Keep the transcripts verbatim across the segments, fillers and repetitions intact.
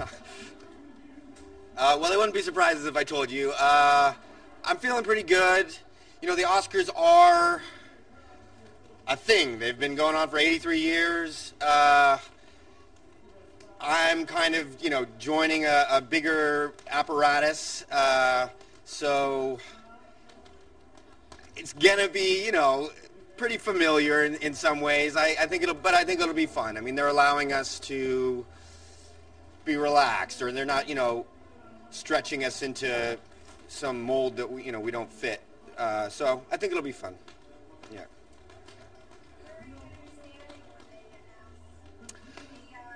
Uh, well, I wouldn't be surprised if I told you. Uh, I'm feeling pretty good. You know, the Oscars are a thing. They've been going on for eighty-three years. Uh, I'm kind of, you know, joining a, a bigger apparatus. Uh, so it's gonna be, you know, pretty familiar in, in some ways. I, I think it'll, but I think it'll be fun. I mean, they're allowing us to be relaxed, or they're not, you know, stretching us into some mold that we, you know, we don't fit. Uh, so I think it'll be fun. Yeah.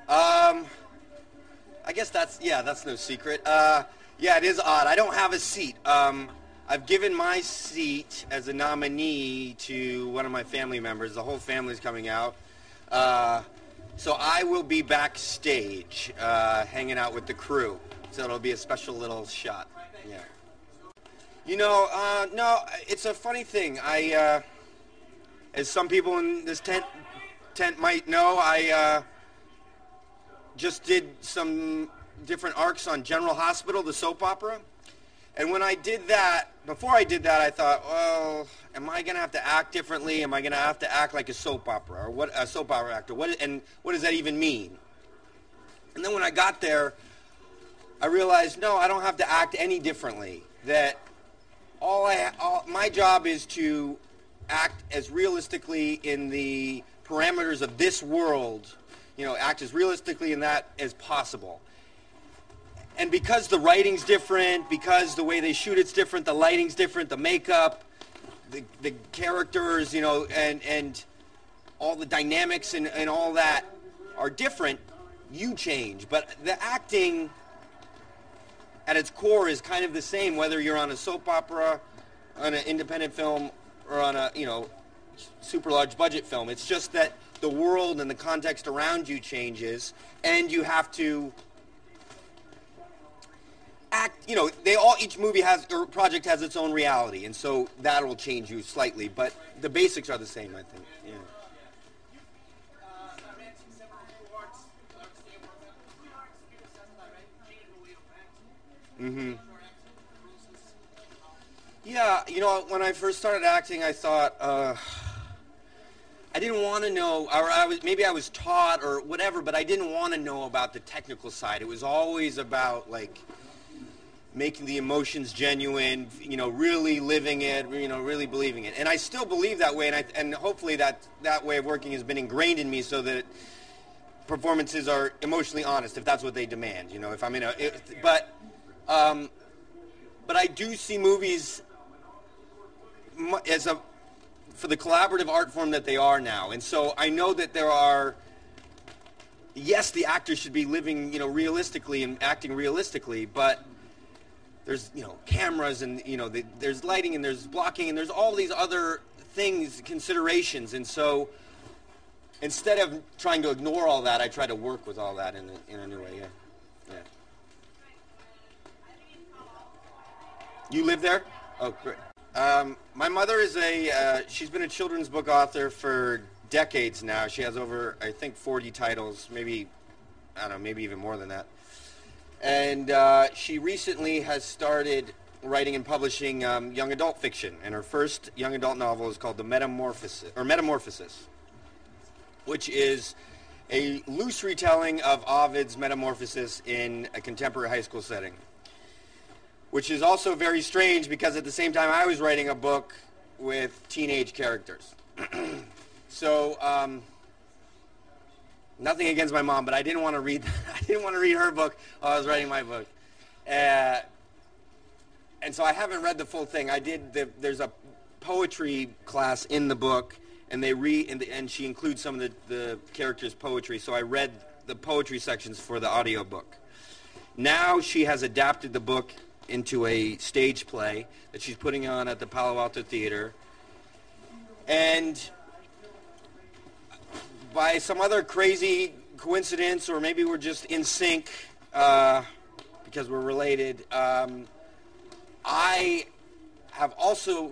Um, I guess that's, yeah, that's no secret. Uh, yeah, it is odd. I don't have a seat. Um, I've given my seat as a nominee to one of my family members. The whole family's coming out. Uh, so I will be backstage, uh, hanging out with the crew. So it'll be a special little shot. Yeah. You know, uh, no, it's a funny thing. I, uh, as some people in this tent, tent might know, I, uh, just did some different arcs on General Hospital, the soap opera. And when I did that, before I did that, I thought, well, am I going to have to act differently? Am I going to have to act like a soap opera, or what, a soap opera actor? What, and what does that even mean? And then when I got there, I realized, no, I don't have to act any differently. That all I, all, my job is to act as realistically in the parameters of this world, you know, act as realistically in that as possible. And because the writing's different, because the way they shoot it's different, the lighting's different, the makeup, the, the characters, you know, and, and all the dynamics and, and all that are different, you change. But the acting at its core is kind of the same, whether you're on a soap opera, on an independent film, or on a, you know, super large budget film. It's just that the world and the context around you changes, and you have to act, you know, they all, each movie has, or project has its own reality, and so that'll change you slightly, but the basics are the same, I think, yeah. Mm-hmm. Yeah, you know, when I first started acting, I thought, uh... I didn't want to know, or I was, maybe I was taught or whatever, but I didn't want to know about the technical side. It was always about, like, making the emotions genuine, you know, really living it, you know, really believing it. And I still believe that way, and, I, and hopefully that, that way of working has been ingrained in me so that performances are emotionally honest, if that's what they demand, you know, if I'm in a... It, but, um, but I do see movies as a... for the collaborative art form that they are now. And so I know that there are, yes, the actors should be living, you know, realistically and acting realistically, but there's, you know, cameras and, you know, the, there's lighting and there's blocking and there's all these other things, considerations. And so instead of trying to ignore all that, I try to work with all that in a, in a new way, yeah. Yeah. You live there? Oh, great. Um, my mother is a, uh, she's been a children's book author for decades now. She has over, I think, forty titles, maybe, I don't know, maybe even more than that. And uh, she recently has started writing and publishing um, young adult fiction. And her first young adult novel is called The Metamorphosis, or Metamorphosis, which is a loose retelling of Ovid's Metamorphosis in a contemporary high school setting. Which is also very strange because at the same time I was writing a book with teenage characters. So, um, nothing against my mom, but I didn't want to read I didn't want to read her book while I was writing my book. Uh, and so I haven't read the full thing. I did, the, there's a poetry class in the book, and they read, and, the, and she includes some of the, the characters' poetry, so I read the poetry sections for the audiobook. Now she has adapted the book into a stage play that she's putting on at the Palo Alto Theater. And by some other crazy coincidence, or maybe we're just in sync uh, because we're related, um, I have also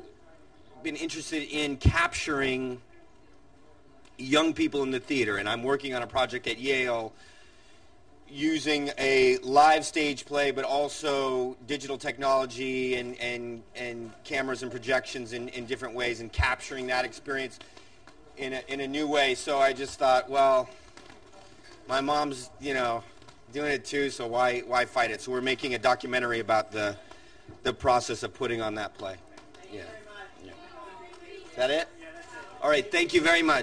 been interested in capturing young people in the theater. And I'm working on a project at Yale using a live stage play, but also digital technology and, and, and cameras and projections in, in different ways, and capturing that experience in a, in a new way. So I just thought, well, my mom's, you know, doing it too, so why, why fight it? So we're making a documentary about the, the process of putting on that play. Yeah. Yeah. Is that it? All right, thank you very much.